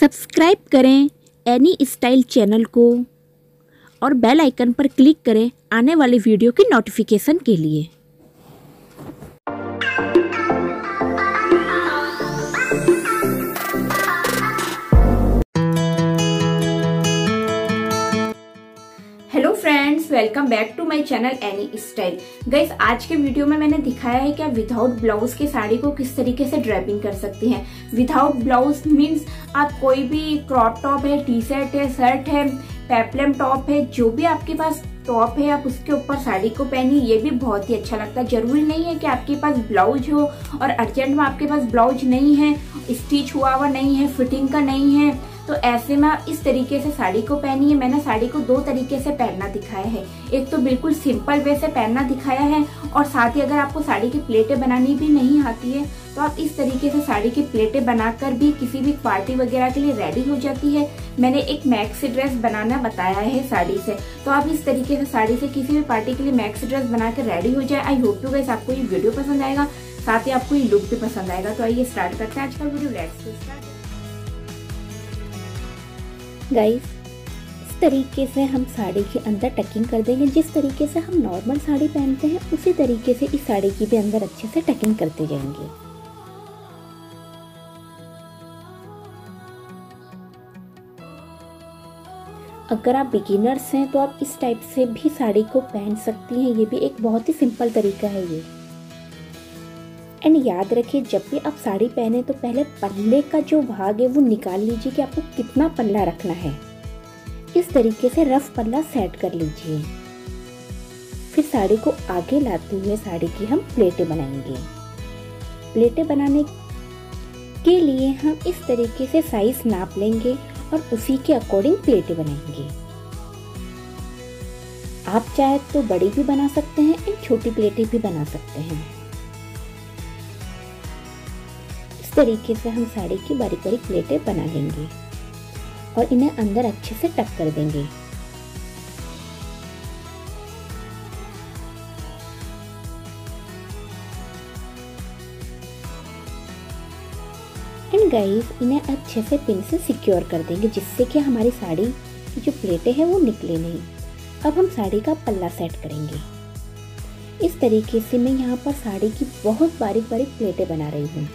Subscribe करें any style channel को और बेल आइकन पर क्लिक करें आने वाले वीडियो की नोटिफिकेशन के लिए। Hello friends, welcome back to my channel any style. Guys, आज के वीडियो में मैंने दिखाया है कि आप विदाउट ब्लाउज के साड़ी को किस तरीके से ड्रेपिंग कर सकती हैं। विदाउट ब्लाउज मीन्स आप कोई भी क्रॉप टॉप है, टी शर्ट है, शर्ट है, पेप्लम टॉप है, जो भी आपके पास टॉप है आप उसके ऊपर साड़ी को पहनिए, ये भी बहुत ही अच्छा लगता है। जरूरी नहीं है कि आपके पास ब्लाउज हो और अर्जेंट में आपके पास ब्लाउज नहीं है, स्टिच हुआ हुआ नहीं है, फिटिंग का नहीं है, तो ऐसे में आप इस तरीके से साड़ी को पहनिए। मैंने साड़ी को दो तरीके से पहनना दिखाया है, एक तो बिल्कुल सिंपल वे से पहनना दिखाया है और साथ ही अगर आपको साड़ी की प्लेटें बनानी भी नहीं आती है तो आप इस तरीके से साड़ी की प्लेटें बनाकर भी किसी भी पार्टी वगैरह के लिए रेडी हो जाती है। मैंने एक मैक्सी ड्रेस बनाना बताया है साड़ी से, तो आप इस तरीके से साड़ी से किसी भी पार्टी के लिए मैक्सी ड्रेस बनाकर रेडी हो जाए। आई होप यू गाइस आपको ये वीडियो पसंद आएगा, साथ ही आपको ये लुक भी पसंद आएगा। तो आइए स्टार्ट करते हैं आज का वीडियो। लेट्स गाइस, इस तरीके से हम साड़ी के अंदर टकिंग कर देंगे। जिस तरीके से हम नॉर्मल साड़ी पहनते हैं उसी तरीके से इस साड़ी की भी अंदर अच्छे से टकिंग करते जाएंगे। अगर आप बिगिनर्स हैं तो आप इस टाइप से भी साड़ी को पहन सकती हैं, ये भी एक बहुत ही सिंपल तरीका है ये। एंड याद रखिए, जब भी आप साड़ी पहने तो पहले पल्ले का जो भाग है वो निकाल लीजिए कि आपको कितना पल्ला रखना है। इस तरीके से रफ पल्ला सेट कर लीजिए, फिर साड़ी को आगे लाते हुए साड़ी की हम प्लेटें बनाएंगे। प्लेटें बनाने के लिए हम इस तरीके से साइज नाप लेंगे और उसी के अकॉर्डिंग प्लेटें बनाएंगे। आप चाहे तो बड़ी भी बना सकते हैं एंड छोटी प्लेटें भी बना सकते हैं। तरीके से हम साड़ी की बारीक बारीक प्लेटें बना लेंगे और इन्हें अंदर अच्छे से टक कर देंगे। एंड गाइस, इन्हें अच्छे से पिन से सिक्योर कर देंगे जिससे कि हमारी साड़ी की जो प्लेटें हैं वो निकले नहीं। अब हम साड़ी का पल्ला सेट करेंगे। इस तरीके से मैं यहाँ पर साड़ी की बहुत बारीक बारीक प्लेटें बना रही हूँ।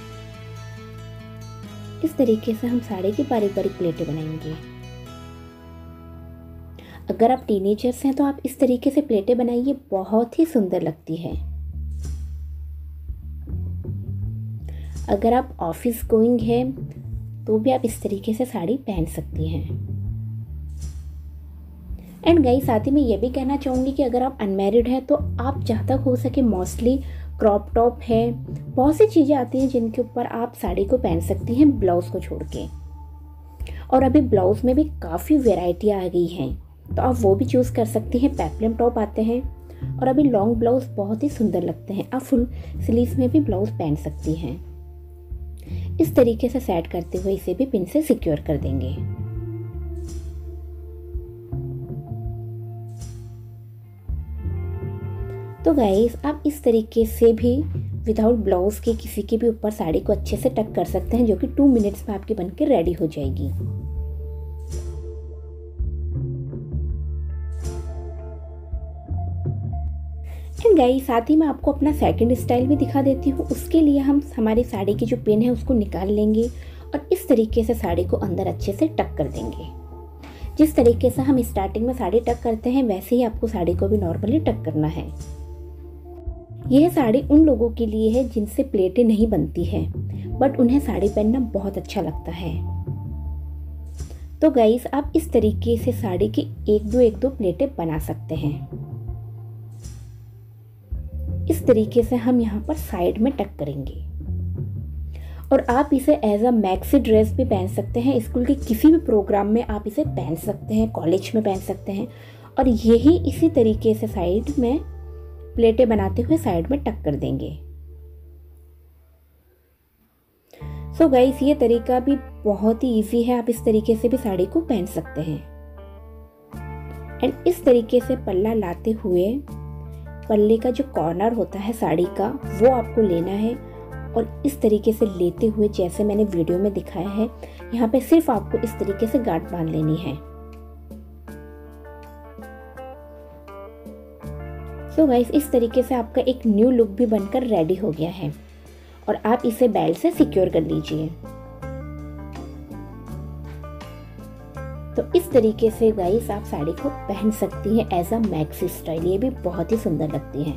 इस तरीके से हम साड़ी की बारीक बारीक प्लेटें बनाएंगे। अगर आप टीनेजर्स हैं तो आप इस तरीके से प्लेटें बनाइए, बहुत ही सुंदर लगती है। अगर आप ऑफिस गोइंग हैं तो भी आप इस तरीके से साड़ी पहन सकती हैं। एंड गाइस, साथ ही मैं ये भी कहना चाहूँगी कि अगर आप अनमैरिड हैं तो आप जहाँ तक हो सके मोस्टली क्रॉप टॉप है, बहुत सी चीज़ें आती हैं जिनके ऊपर आप साड़ी को पहन सकती हैं ब्लाउज़ को छोड़ के। और अभी ब्लाउज़ में भी काफ़ी वेराइटी आ गई हैं तो आप वो भी चूज़ कर सकती हैं। पेप्लम टॉप आते हैं और अभी लॉन्ग ब्लाउज़ बहुत ही सुंदर लगते हैं। आप फुल स्लीव्स में भी ब्लाउज़ पहन सकती हैं। इस तरीके से सेट करते हुए इसे भी पिन से सिक्योर कर देंगे। तो गाइस, आप इस तरीके से भी विदाउट ब्लाउज़ के किसी के भी ऊपर साड़ी को अच्छे से टक कर सकते हैं, जो कि 2 मिनट्स में आपकी बनकर रेडी हो जाएगी। एंड गाइस, साथ ही मैं आपको अपना सेकंड स्टाइल भी दिखा देती हूँ। उसके लिए हम हमारी साड़ी की जो पिन है उसको निकाल लेंगे और इस तरीके से साड़ी को अंदर अच्छे से टक कर देंगे। जिस तरीके से हम स्टार्टिंग में साड़ी टक करते हैं वैसे ही आपको साड़ी को भी नॉर्मली टक करना है। यह साड़ी उन लोगों के लिए है जिनसे प्लेटें नहीं बनती हैं बट उन्हें साड़ी पहनना बहुत अच्छा लगता है। तो गाइस, आप इस तरीके से साड़ी की एक दो प्लेटें बना सकते हैं। इस तरीके से हम यहाँ पर साइड में टक करेंगे और आप इसे एज अ मैक्सी ड्रेस भी पहन सकते हैं। स्कूल के किसी भी प्रोग्राम में आप इसे पहन सकते हैं, कॉलेज में पहन सकते हैं। और यही इसी तरीके से साइड में प्लेटें बनाते हुए साइड में टक कर देंगे। सो गाइस, ये तरीका भी बहुत ही ईजी है, आप इस तरीके से भी साड़ी को पहन सकते हैं। एंड इस तरीके से पल्ला लाते हुए पल्ले का जो कॉर्नर होता है साड़ी का वो आपको लेना है और इस तरीके से लेते हुए जैसे मैंने वीडियो में दिखाया है, यहाँ पे सिर्फ आपको इस तरीके से गांठ बांध लेनी है। तो गाइस इस तरीके से आपका एक न्यू लुक भी बनकर रेडी हो गया है और आप इसे बेल्ट से सिक्योर कर लीजिए। तो इस तरीके से गाइस आप साड़ी को पहन सकती हैं एज अ मैक्सी स्टाइल। ये भी बहुत ही सुंदर लगती है।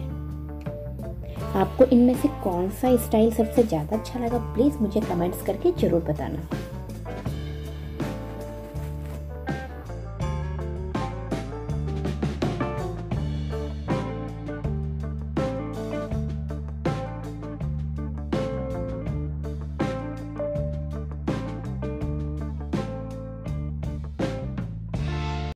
आपको इनमें से कौन सा स्टाइल सबसे ज़्यादा अच्छा लगा प्लीज़ मुझे कमेंट्स करके ज़रूर बताना।